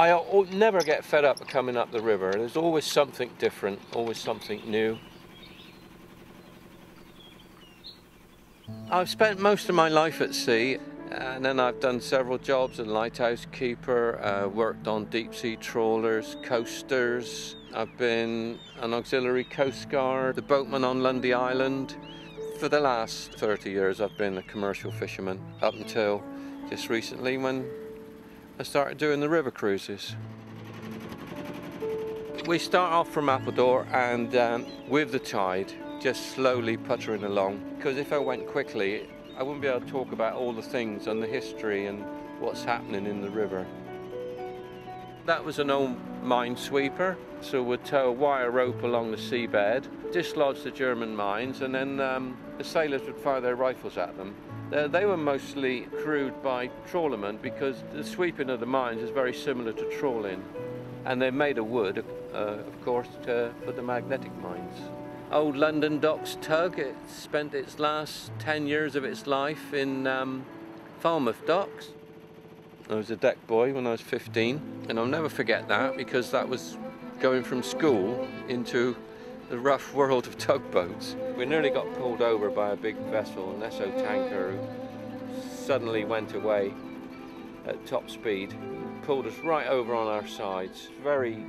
I never get fed up of coming up the river. There's always something different, always something new. I've spent most of my life at sea, and then I've done several jobs, a lighthouse keeper, worked on deep sea trawlers, coasters. I've been an auxiliary coast guard, the boatman on Lundy Island. For the last 30 years I've been a commercial fisherman, up until just recently when I started doing the river cruises. We start off from Appledore and with the tide, just slowly puttering along, because if I went quickly I wouldn't be able to talk about all the things and the history and what's happening in the river. That was an old minesweeper, so we'd tow a wire rope along the seabed, dislodge the German mines, and then the sailors would fire their rifles at them. They were mostly crewed by trawlermen because the sweeping of the mines is very similar to trawling, and they're made of wood, of course, for the magnetic mines. Old London Docks tug, it spent its last 10 years of its life in Falmouth Docks. I was a deck boy when I was 15, and I'll never forget that, because that was going from school into the rough world of tugboats. We nearly got pulled over by a big vessel, an Esso tanker, who suddenly went away at top speed, pulled us right over on our sides. Very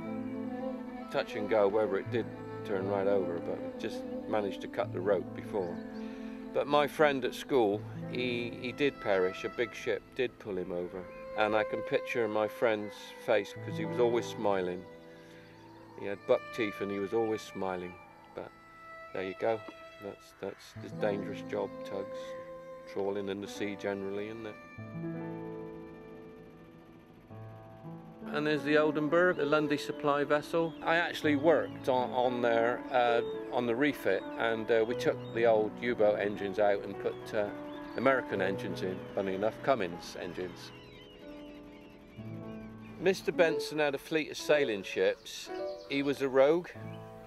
touch and go whether it did turn right over, but just managed to cut the rope before. But my friend at school, he did perish. A big ship did pull him over, and I can picture my friend's face, because he was always smiling. He had buck teeth and he was always smiling. But there you go, that's this dangerous job, tugs, trawling in the sea generally, isn't it? And there's the Oldenburg, the Lundy supply vessel. I actually worked on there, on the refit, and we took the old U-boat engines out and put American engines in, funny enough, Cummins engines. Mr. Benson had a fleet of sailing ships. He was a rogue,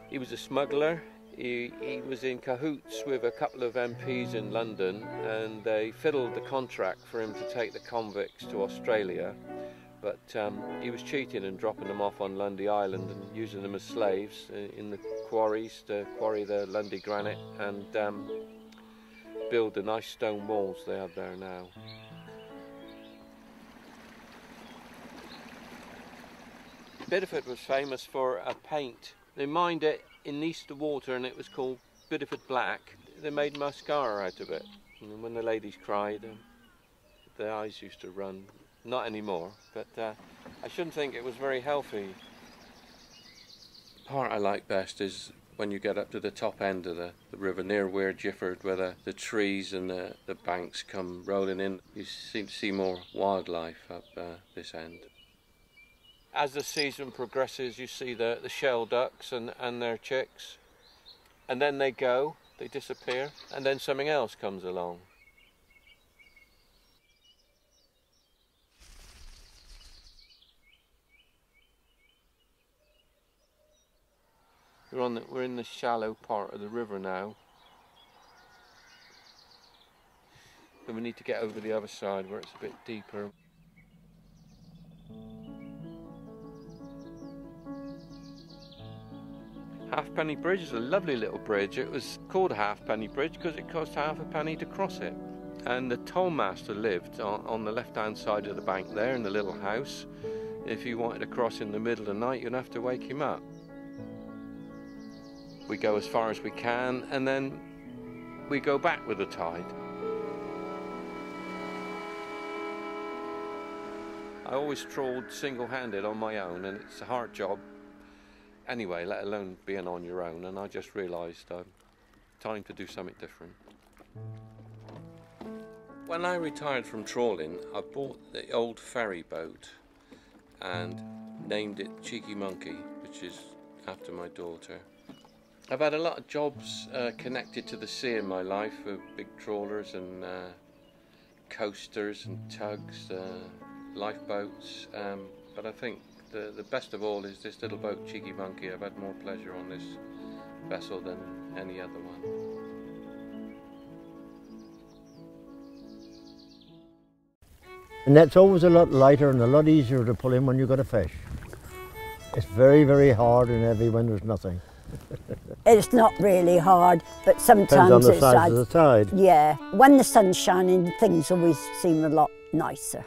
he was a smuggler, he was in cahoots with a couple of MPs in London, and they fiddled the contract for him to take the convicts to Australia. But he was cheating and dropping them off on Lundy Island and using them as slaves in the quarries to quarry the Lundy granite and build the nice stone walls they have there now. Bideford was famous for a paint. They mined it in Easter water and it was called Bideford Black. They made mascara out of it. And when the ladies cried, their eyes used to run. Not anymore, but I shouldn't think it was very healthy. The part I like best is when you get up to the top end of the river near Weir Gifford, where the trees and the banks come rolling in. You seem to see more wildlife up this end. As the season progresses, you see the shell ducks and their chicks, and then they go, they disappear, and then something else comes along. We're in the shallow part of the river now, and we need to get over the other side where it's a bit deeper. Halfpenny Bridge is a lovely little bridge. It was called Halfpenny Bridge because it cost half a penny to cross it. And the tollmaster lived on the left-hand side of the bank there in the little house. If you wanted to cross in the middle of the night, you'd have to wake him up. We go as far as we can, and then we go back with the tide. I always trawled single-handed on my own, and it's a hard job anyway, let alone being on your own, and I just realised time to do something different. When I retired from trawling, I bought the old ferry boat and named it Cheeky Monkey, which is after my daughter. I've had a lot of jobs connected to the sea in my life, with big trawlers and coasters and tugs, lifeboats, but I think the best of all is this little boat, Cheeky Monkey. I've had more pleasure on this vessel than any other one. And that's always a lot lighter and a lot easier to pull in when you've got a fish. It's very, very hard and heavy when there's nothing. It's not really hard, but sometimes depends on the it's size of the tide. Yeah, when the sun's shining, things always seem a lot nicer.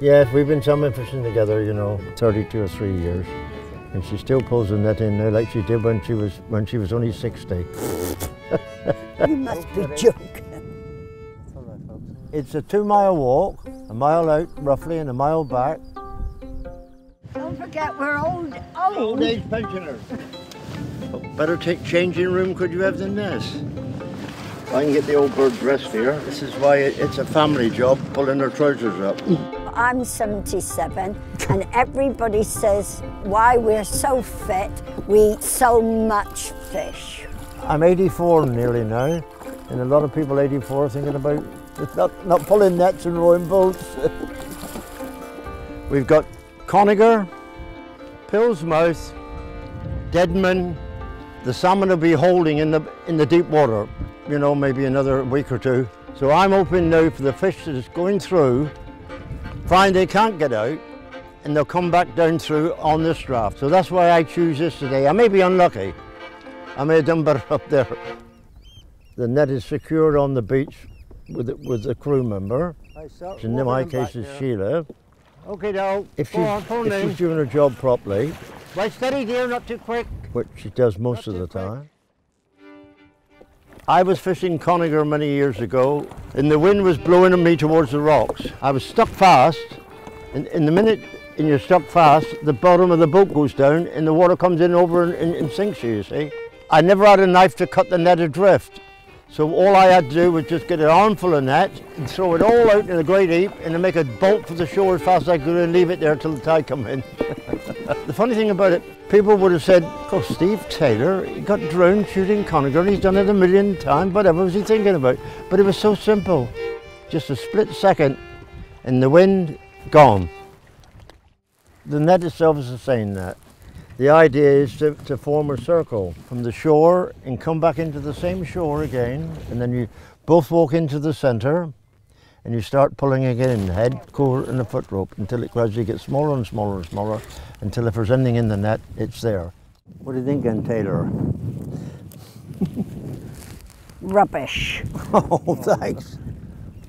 Yes, we've been salmon fishing together, you know, 32 or 3 years, and she still pulls the net in now like she did when she was only 60. You must be joking. It's a 2-mile walk, a mile out roughly, and a mile back. Don't forget we're old age pensioners. Oh, better take changing room, could you have than this? I can get the old bird dressed here. This is why it's a family job, pulling her trousers up. I'm 77, and everybody says why we're so fit, we eat so much fish. I'm 84 nearly now, and a lot of people 84 are thinking about not pulling nets and rowing boats. We've got Conger, Pilsmouth, Deadman. The salmon will be holding in the deep water, you know, maybe another week or two. So I'm hoping now for the fish that's going through, find they can't get out, and they'll come back down through on this draft. So that's why I choose this today. I may be unlucky. I may have done better up there. The net is secured on the beach with a crew member, which in my case is Sheila. Okay, now, if she's doing her job properly. Right, steady dear, not too quick. Which she does most of the time. I was fishing Conger many years ago, and the wind was blowing me towards the rocks. I was stuck fast, and the minute you're stuck fast, the bottom of the boat goes down, and the water comes in over and sinks you, see? I never had a knife to cut the net adrift, so all I had to do was just get an armful of net, and throw it all out in a great heap, and then make a bolt for the shore as fast as I could, and leave it there till the tide come in. The funny thing about it, people would have said, oh, Steve Taylor, he got drowned shooting Conger, he's done it a million times, whatever was he thinking about? But it was so simple, just a split second, and the wind, gone. The net itself is the same net. The idea is to form a circle from the shore and come back into the same shore again, and then you both walk into the centre, and you start pulling again, head, core and the foot rope, until it gradually gets smaller and smaller and smaller, until if there's anything in the net, it's there. What are you thinking, Taylor? Rubbish. Oh, thanks.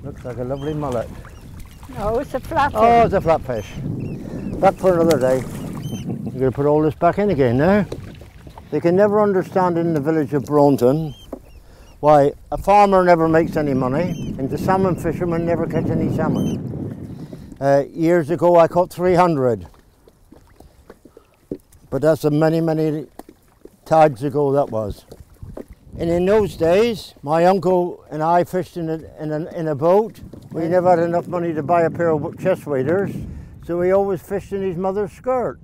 Looks like a lovely mullet. No, it's a flatfish. Oh, it's a flatfish. Back for another day. You're going to put all this back in again now. They can never understand in the village of Braunton why a farmer never makes any money and the salmon fishermen never catch any salmon. Years ago I caught 300, but that's a many tides ago that was. And in those days my uncle and I fished in a boat. We never had enough money to buy a pair of chest waders, so he always fished in his mother's skirt.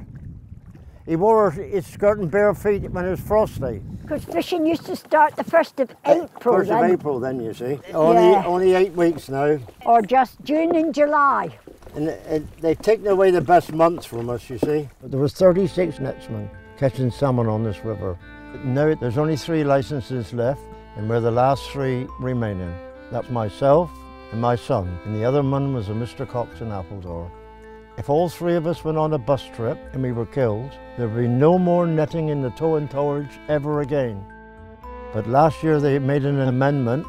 He wore his skirt and bare feet when it was frosty. Because fishing used to start the 1st of April. 1st of April then, you see. Only 8 weeks now. Or just June and July. And they've taken away the best months from us, you see. There was 36 netsmen catching salmon on this river. Now there's only 3 licenses left, and we're the last 3 remaining. That's myself and my son. And the other one was a Mr. Cox in Appledore. If all 3 of us went on a bus trip and we were killed, there would be no more netting in the Tor and Torridge ever again. But last year they made an amendment.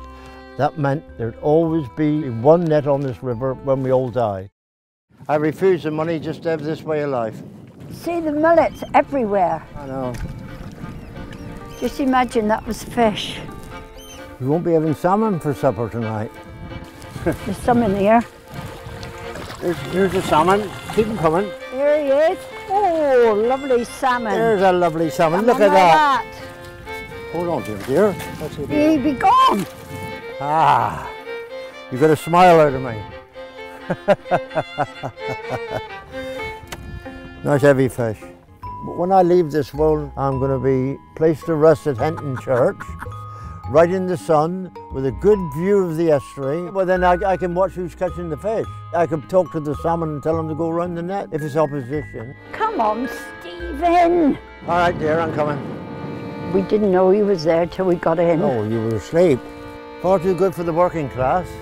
That meant there'd always be one net on this river when we all die. I refuse the money just to have this way of life. See the mullets everywhere. I know. Just imagine that was fish. We won't be having salmon for supper tonight. There's some in here. Here's the salmon. Keep him coming. Here he is. Oh, lovely salmon. There's a lovely salmon. Look at that. Hold on to him, dear. He'll be gone. Ah, you got a smile out of me. Nice heavy fish. But when I leave this world, I'm going to be placed to rest at Hinton Church, right in the sun, with a good view of the estuary. Well, then I can watch who's catching the fish. I can talk to the salmon and tell him to go around the net if it's opposition. Come on, Stephen! All right, dear, I'm coming. We didn't know he was there till we got in. Oh, you were asleep. Far too good for the working class.